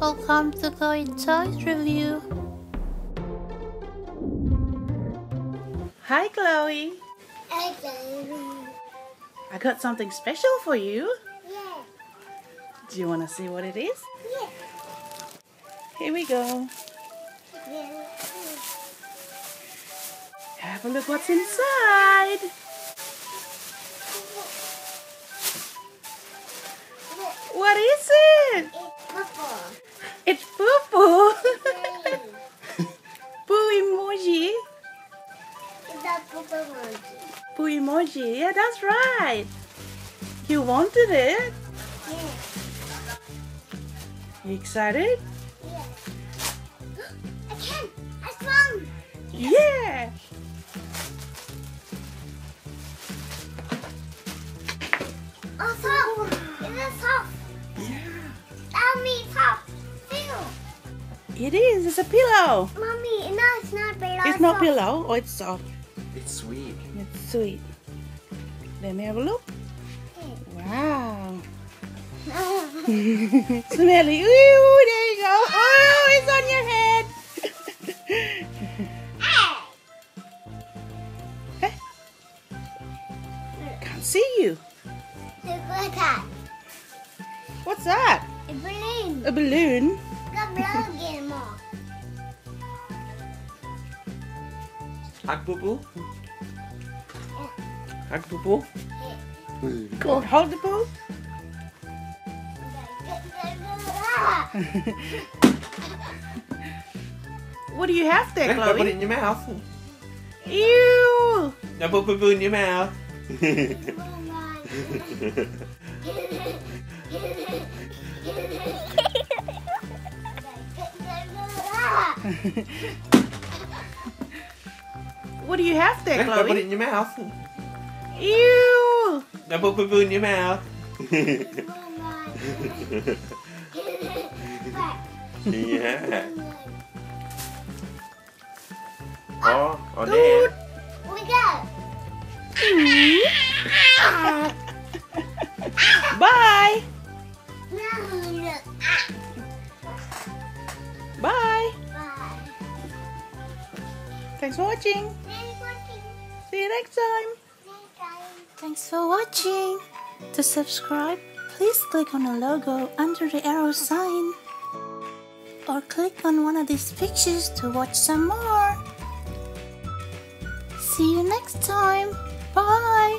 Welcome to Chloe Toys Review. Hi, Chloe. Hi, Chloe. I got something special for you. Yeah. Do you want to see what it is? Yeah. Here we go. Yeah. Have a look what's inside. What is it? It's purple. It's purple. Poo emoji. It's a purple emoji. Poo emoji. Yeah, that's right. You wanted it. Yeah. You excited? Yeah. I can. I found. Yeah. Awesome. It's a soft. It is. It's a pillow. Mommy, no, it's not pillow. It's not soft. Pillow. Oh, it's soft. It's sweet. It's sweet. Let me have a look. Wow. Smelly. Ooh, there you go. Oh, it's on your head. Hey. Can't see you. What's that? A balloon. A balloon. Hug Boo-Boo. Hug Boo-Boo. Go hold the boo. What do you have there, Chloe? Put it in your mouth. Ew! Now put Boo-Boo in your mouth. What do you have there, Chloe? Put it in your mouth. Ew! Now put Boo-Boo in your mouth. Yeah. Oh, there. We go. Bye. Bye. Bye. Thanks for watching. See you next time. Thanks for watching. To subscribe, please click on the logo under the arrow sign. Or click on one of these pictures to watch some more. See you next time. Bye.